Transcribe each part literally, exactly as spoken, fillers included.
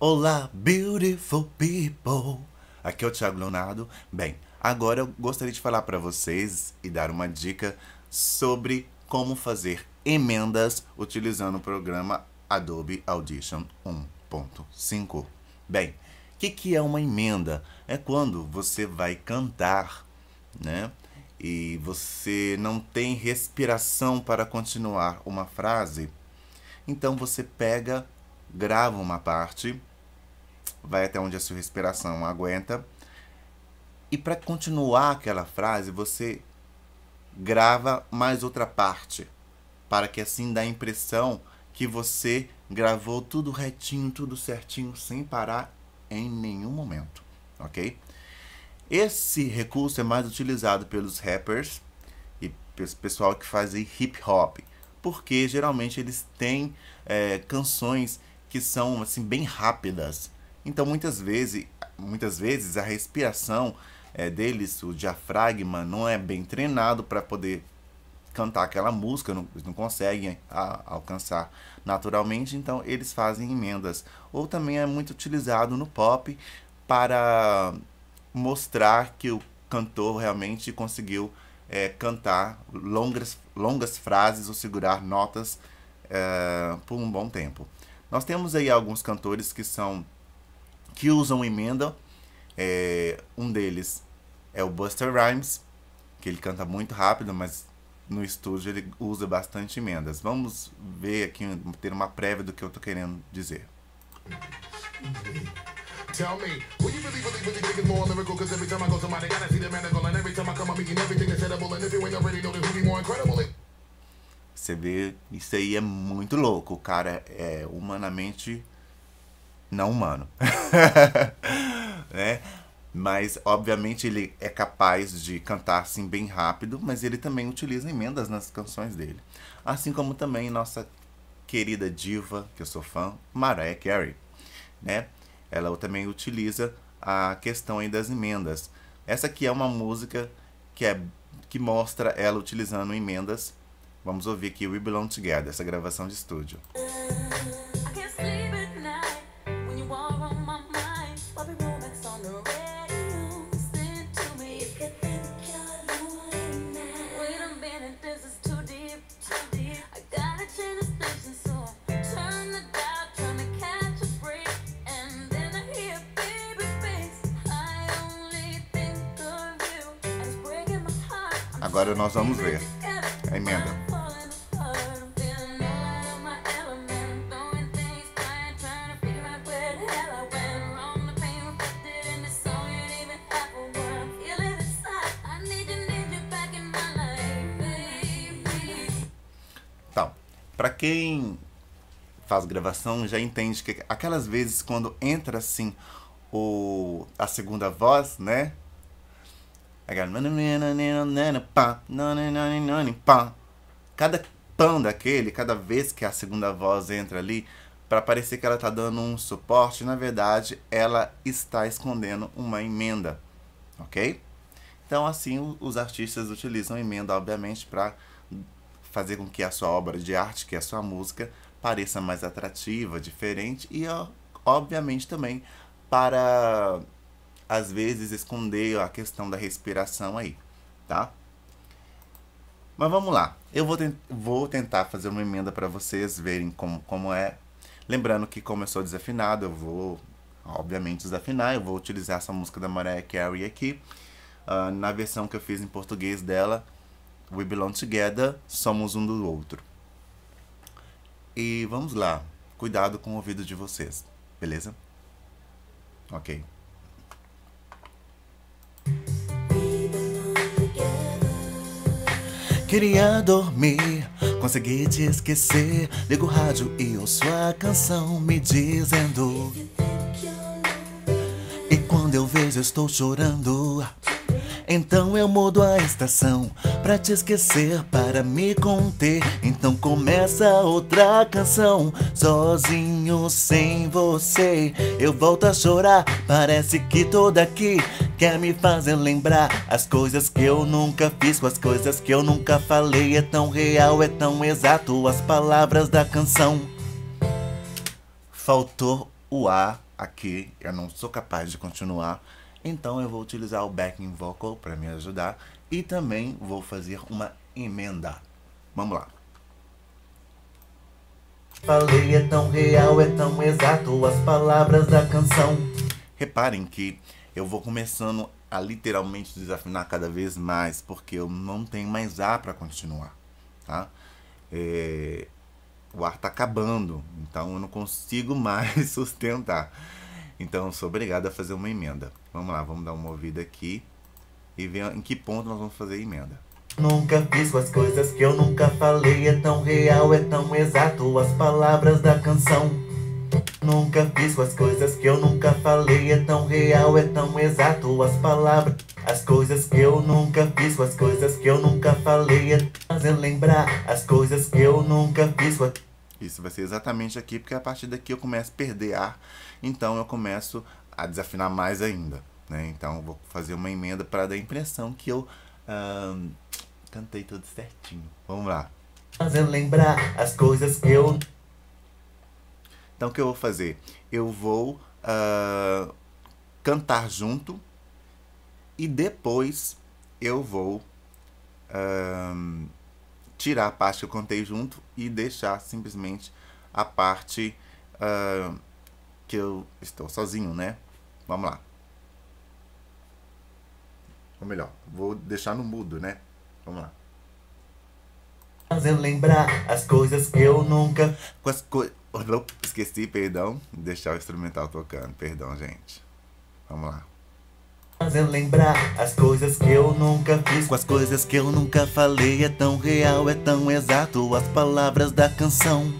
Olá, beautiful people! Aqui é o Thiago Leonardo. Bem, agora eu gostaria de falar para vocês e dar uma dica sobre como fazer emendas utilizando o programa Adobe Audition um ponto cinco. Bem, o que, que é uma emenda? É quando você vai cantar, né? E você não tem respiração para continuar uma frase. Então você pega, grava uma parte, vai até onde a sua respiração aguenta, e para continuar aquela frase você grava mais outra parte, para que assim dá a impressão que você gravou tudo retinho, tudo certinho, sem parar em nenhum momento, ok? Esse recurso é mais utilizado pelos rappers e pelo pessoal que faz hip hop, porque geralmente eles têm é, canções que são assim bem rápidas. Então muitas vezes, muitas vezes a respiração é, deles, o diafragma, não é bem treinado para poder cantar aquela música, não, não conseguem a, alcançar naturalmente, então eles fazem emendas. Ou também é muito utilizado no pop para mostrar que o cantor realmente conseguiu é, cantar longas, longas frases ou segurar notas é, por um bom tempo. Nós temos aí alguns cantores que são que usam emenda. É, um deles é o Buster Rhymes, que ele canta muito rápido, mas no estúdio ele usa bastante emendas. Vamos ver aqui, ter uma prévia do que eu tô querendo dizer. Tell me, will you really, really, really think it's more lyrical? Cause every time I go to my day, I see the manacle. And every time I come, I'm eating everything that's edible. And if you ain't already know, this will be more incredible. Você vê, isso aí é muito louco, o cara é humanamente não humano, né? Mas obviamente ele é capaz de cantar assim bem rápido, mas ele também utiliza emendas nas canções dele. Assim como também nossa querida diva, que eu sou fã, Mariah Carey, né? Ela também utiliza a questão aí das emendas. Essa aqui é uma música que, é, que mostra ela utilizando emendas. Vamos ouvir aqui We Belong Together, essa gravação de estúdio. Agora nós vamos ver a emenda. Para quem faz gravação já entende que aquelas vezes quando entra assim o a segunda voz, né? Cada pão daquele, cada vez que a segunda voz entra ali, para parecer que ela tá dando um suporte, na verdade ela está escondendo uma emenda, ok? Então assim os artistas utilizam emenda, obviamente, para fazer com que a sua obra de arte, que é a sua música, pareça mais atrativa, diferente e, obviamente, também para, às vezes, esconder a questão da respiração aí, tá? Mas vamos lá. Eu vou, te vou tentar fazer uma emenda para vocês verem como, como é. Lembrando que, como eu sou desafinado, eu vou, obviamente, desafinar. Eu vou utilizar essa música da Mariah Carey aqui, uh, na versão que eu fiz em português dela, We Belong Together, somos um do outro. E vamos lá. Cuidado com o ouvido de vocês, beleza? Ok. Queria dormir, consegui te esquecer. Ligo o rádio e ouço a canção me dizendo. E quando eu vejo, eu estou chorando. Então eu mudo a estação pra te esquecer, para me conter. Então começa outra canção, sozinho sem você. Eu volto a chorar, parece que tô daqui. Quer me fazer lembrar as coisas que eu nunca fiz, com as coisas que eu nunca falei. É tão real, é tão exato as palavras da canção. Faltou o A aqui, eu não sou capaz de continuar, então eu vou utilizar o backing vocal para me ajudar e também vou fazer uma emenda. Vamos lá. Falei, é tão real, é tão exato as palavras da canção. Reparem que eu vou começando a literalmente desafinar cada vez mais, porque eu não tenho mais ar para continuar, tá? É... o ar tá acabando, então eu não consigo mais sustentar. Então eu sou obrigado a fazer uma emenda. Vamos lá, vamos dar uma ouvida aqui e ver em que ponto nós vamos fazer a emenda. Nunca fiz com as coisas que eu nunca falei, é tão real, é tão exato as palavras da canção. Nunca fiz com as coisas que eu nunca falei, é tão real, é tão exato as palavras. As coisas que eu nunca fiz com as coisas que eu nunca falei, é fazer lembrar as coisas que eu nunca fiz com a... Isso vai ser exatamente aqui, porque a partir daqui eu começo a perder ar, então eu começo a desafinar mais ainda, né? Então eu vou fazer uma emenda para dar a impressão que eu... Hum, cantei tudo certinho. Vamos lá. Fazer lembrar as coisas que eu... Então o que eu vou fazer? Eu vou uh, cantar junto e depois eu vou uh, tirar a parte que eu cantei junto e deixar simplesmente a parte uh, que eu estou sozinho, né? Vamos lá. Ou melhor, vou deixar no mudo, né? Vamos lá. Fazer lembrar as coisas que eu nunca... Com as co... Esqueci, perdão. Deixar o instrumental tocando, perdão, gente. Vamos lá. Fazer lembrar as coisas que eu nunca fiz. Com as coisas que eu nunca falei, é tão real, é tão exato as palavras da canção.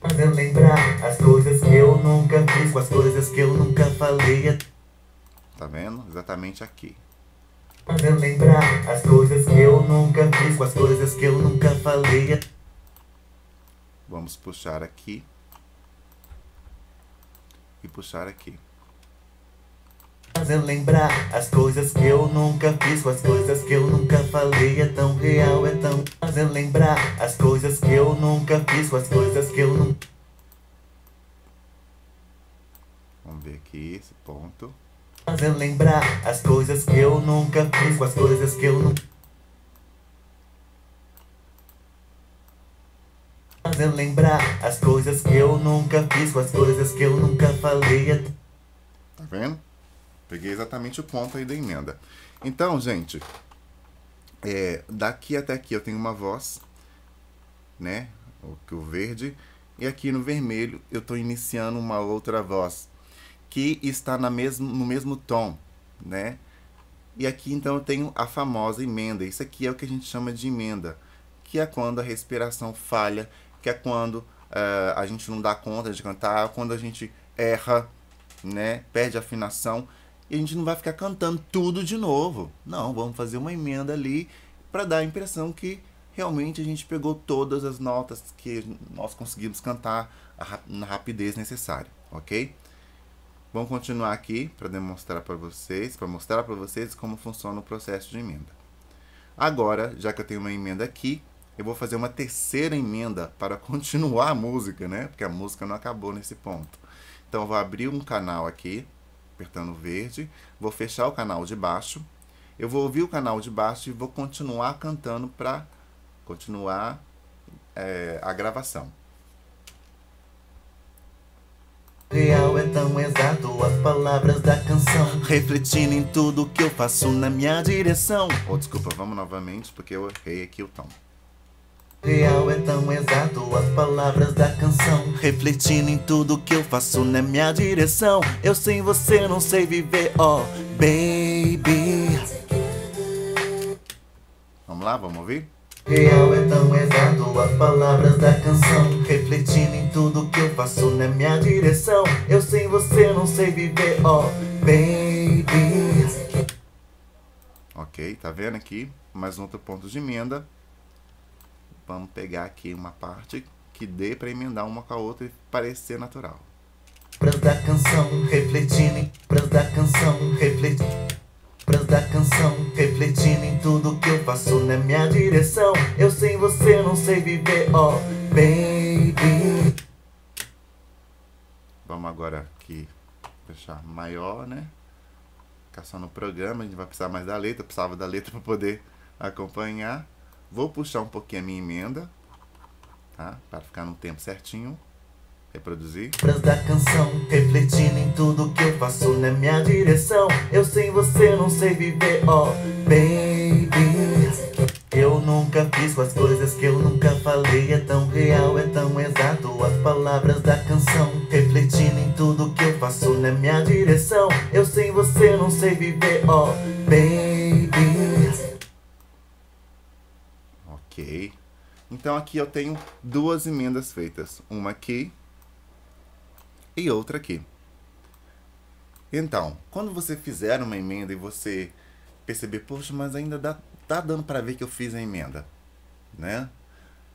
Fazer lembrar as coisas que eu nunca fiz. Com as coisas que eu nunca falei, é... Tá vendo? Exatamente aqui. Fazer lembrar as coisas que eu nunca fiz, com as coisas que eu nunca falei. Vamos puxar aqui e puxar aqui. Fazer lembrar as coisas que eu nunca fiz, com as coisas que eu nunca falei, é tão real, é tão... Fazer lembrar as coisas que eu nunca fiz, com as coisas que eu nunca... Vamos ver aqui esse ponto. Fazer lembrar as coisas que eu nunca fiz, com as coisas que eu nunca... Fazer lembrar as coisas que eu nunca fiz, com as coisas que eu nunca falei. Tá vendo? Peguei exatamente o ponto aí da emenda. Então, gente, é, daqui até aqui eu tenho uma voz, né? O verde. E aqui no vermelho eu tô iniciando uma outra voz que está na mesmo, no mesmo tom, né? E aqui então eu tenho a famosa emenda. Isso aqui é o que a gente chama de emenda, que é quando a respiração falha, que é quando uh, a gente não dá conta de cantar, quando a gente erra, né? Perde a afinação, e a gente não vai ficar cantando tudo de novo. Não, vamos fazer uma emenda ali para dar a impressão que realmente a gente pegou todas as notas que nós conseguimos cantar na rapidez necessária, ok? Vamos continuar aqui para demonstrar para vocês, para mostrar para vocês como funciona o processo de emenda. Agora, já que eu tenho uma emenda aqui, eu vou fazer uma terceira emenda para continuar a música, né? Porque a música não acabou nesse ponto. Então, eu vou abrir um canal aqui, apertando o verde, vou fechar o canal de baixo, eu vou ouvir o canal de baixo e vou continuar cantando para continuar é, a gravação. Real é tão exato as palavras da canção, refletindo em tudo que eu faço na minha direção. Oh, desculpa, vamos novamente porque eu errei aqui o tom. Real é tão exato as palavras da canção, refletindo em tudo que eu faço na minha direção. Eu sem você não sei viver, oh baby. Vamos lá, vamos ouvir? Real é tão exato as palavras da canção, refletindo em tudo que eu faço na minha direção. Eu sem você não sei viver, oh baby. Ok, tá vendo aqui? Mais um outro ponto de emenda. Vamos pegar aqui uma parte que dê pra emendar uma com a outra e parecer natural. Pras da canção, refletindo em... Pras da canção, refletindo... Pras da canção, refletindo em tudo que eu faço na minha direção. Eu sem você não sei viver, oh baby. agora aqui, deixar maior, né? Ficar só no programa, a gente vai precisar mais da letra, eu precisava da letra para poder acompanhar. Vou puxar um pouquinho a minha emenda, tá? Para ficar no tempo certinho. Reproduzir. Da canção, refletindo em tudo que eu faço na minha direção. Eu sem você não sei viver, oh baby. Eu nunca fiz as coisas que eu nunca falei. É tão real, é tão exato. As palavras da canção, refletindo em tudo que eu faço na minha direção. Eu sem você não sei viver, oh baby. Ok. Então aqui eu tenho duas emendas feitas, uma aqui e outra aqui. Então, quando você fizer uma emenda e você perceber, poxa, mas ainda dá, tá dando para ver que eu fiz a emenda, né?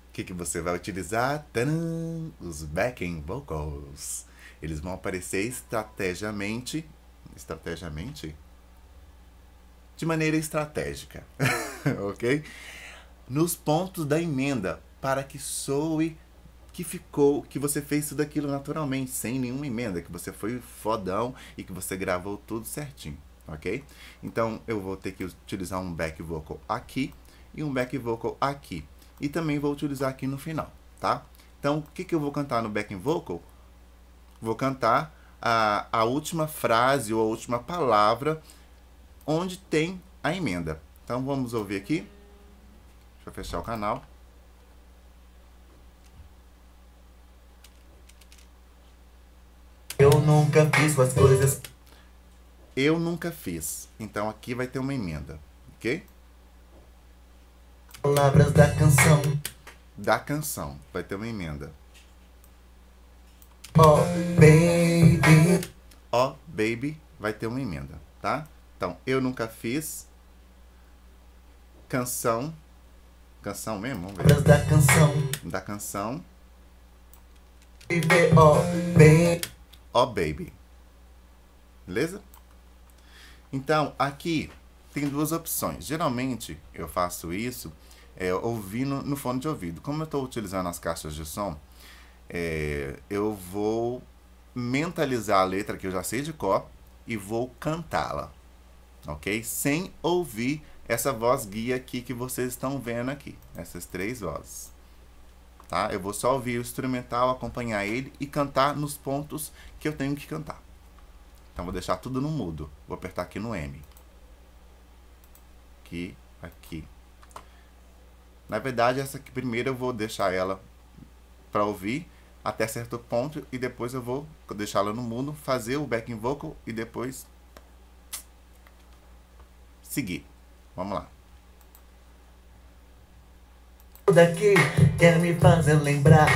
O que, que você vai utilizar? Tadam! Os backing vocals. Eles vão aparecer estrategicamente, estrategicamente? De maneira estratégica, ok? Nos pontos da emenda, para que soe que ficou, que você fez tudo aquilo naturalmente, sem nenhuma emenda, que você foi fodão e que você gravou tudo certinho, ok? Então eu vou ter que utilizar um back vocal aqui e um back vocal aqui. E também vou utilizar aqui no final, tá? Então o que, que eu vou cantar no back vocal? Vou cantar a, a última frase ou a última palavra onde tem a emenda. Então vamos ouvir aqui. Deixa eu fechar o canal. Eu nunca fiz as coisas. Eu nunca fiz. Então aqui vai ter uma emenda, ok? Palavras da canção. Da canção. Vai ter uma emenda. Oh, baby. Oh, baby. Vai ter uma emenda, tá? Então, eu nunca fiz. Canção. Canção mesmo? Vamos ver. Da canção. Da canção. Oh, baby. Oh, baby. Beleza? Então, aqui tem duas opções. Geralmente, eu faço isso é, ouvindo no fone de ouvido. Como eu estou utilizando as caixas de som, é, eu vou mentalizar a letra que eu já sei de cor e vou cantá-la, ok? Sem ouvir essa voz guia aqui que vocês estão vendo aqui, essas três vozes, tá? Eu vou só ouvir o instrumental, acompanhar ele e cantar nos pontos que eu tenho que cantar. Então vou deixar tudo no mudo, vou apertar aqui no M, aqui, aqui. Na verdade essa aqui primeiro eu vou deixar ela para ouvir até certo ponto e depois eu vou deixá-la no mudo, fazer o backing vocal e depois seguir. Vamos lá. Daqui quer me fazer lembrar.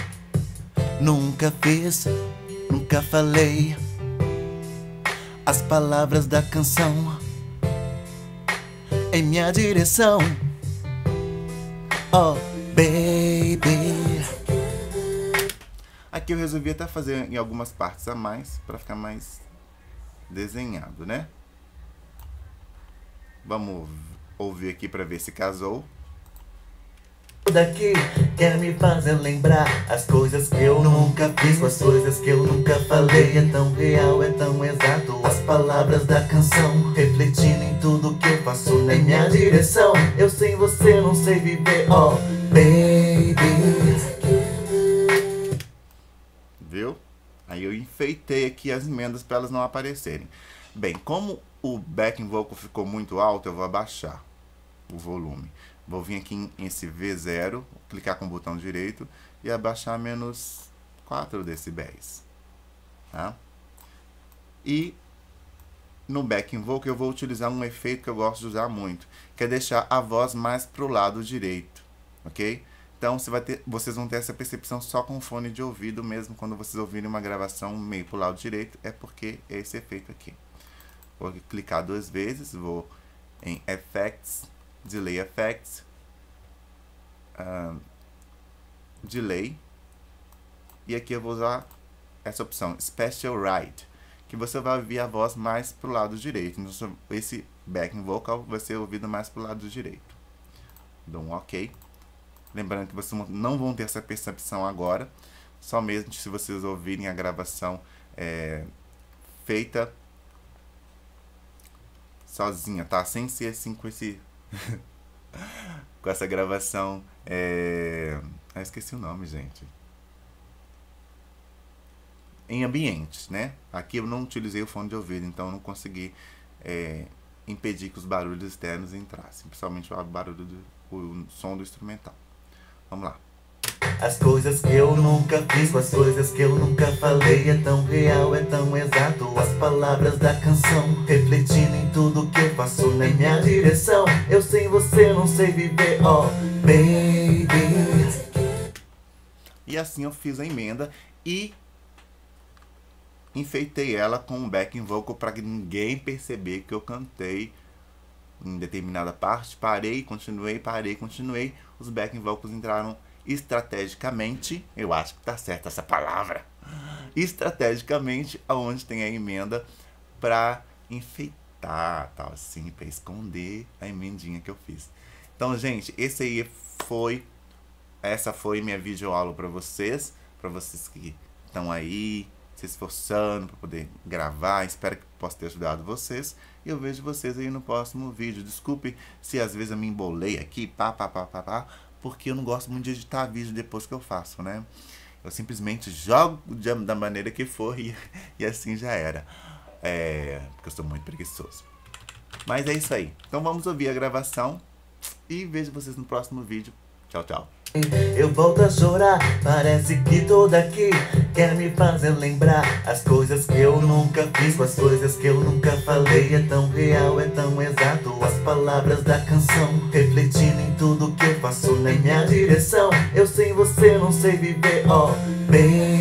Nunca fiz, nunca falei as palavras da canção em minha direção. Oh, baby. Aqui eu resolvi até fazer em algumas partes a mais para ficar mais desenhado, né? Vamos ouvir aqui para ver se casou. Daqui quer me fazer lembrar as coisas que eu nunca fiz, as coisas que eu nunca falei. É tão real, é tão exato. As palavras da canção, refletindo em tudo que eu faço na minha direção. Eu sem você não sei viver, oh baby. Viu? Aí eu enfeitei aqui as emendas para elas não aparecerem. Bem, como o backing vocal ficou muito alto, eu vou abaixar o volume. Vou vir aqui em esse V zero, clicar com o botão direito e abaixar menos quatro decibéis. Tá? E no backing vocal eu vou utilizar um efeito que eu gosto de usar muito, que é deixar a voz mais para o lado direito, ok? Então você vai ter, vocês vão ter essa percepção só com o fone de ouvido mesmo, quando vocês ouvirem uma gravação meio para o lado direito, é porque é esse efeito aqui. Vou clicar duas vezes, vou em Effects, Delay Effects, uh, Delay, e aqui eu vou usar essa opção, Special Ride, que você vai ouvir a voz mais para o lado direito, então esse backing vocal vai ser ouvido mais para o lado direito. Dou um OK, lembrando que vocês não vão ter essa percepção agora, só mesmo se vocês ouvirem a gravação é, feita sozinha, tá? Sem ser assim com esse... com essa gravação, é... ah, esqueci o nome, gente. Em ambientes, né? Aqui eu não utilizei o fone de ouvido, então eu não consegui é, impedir que os barulhos externos entrassem, principalmente o barulho do o som do instrumental. Vamos lá. As coisas que eu nunca fiz, com as coisas que eu nunca falei, é tão real, é tão exato, as palavras da canção, refletindo em tudo que eu faço na minha direção. Eu sem você não sei viver, oh baby. E assim eu fiz a emenda e enfeitei ela com um backing vocal para que ninguém perceber que eu cantei em determinada parte. Parei, continuei, parei, continuei. Os backing vocals entraram estrategicamente, eu acho que tá certa essa palavra, estrategicamente, aonde tem a emenda para enfeitar, tal assim, para esconder a emendinha que eu fiz. Então, gente, esse aí foi, essa foi minha videoaula para vocês, para vocês que estão aí se esforçando para poder gravar. Espero que possa ter ajudado vocês e eu vejo vocês aí no próximo vídeo. Desculpe se às vezes eu me embolei aqui, pá, pá, pá, pá, pá, porque eu não gosto muito de editar vídeo depois que eu faço, né? Eu simplesmente jogo da maneira que for e, e assim já era. É, porque eu sou muito preguiçoso. Mas é isso aí. Então vamos ouvir a gravação e vejo vocês no próximo vídeo. Tchau, tchau. Eu volto a chorar, parece que tô daqui, quer me fazer lembrar as coisas que eu nunca fiz, com as coisas que eu nunca falei, é tão real, é tão exato, as palavras da canção, refletindo em tudo que eu faço na minha direção. Eu sem você não sei viver, oh baby.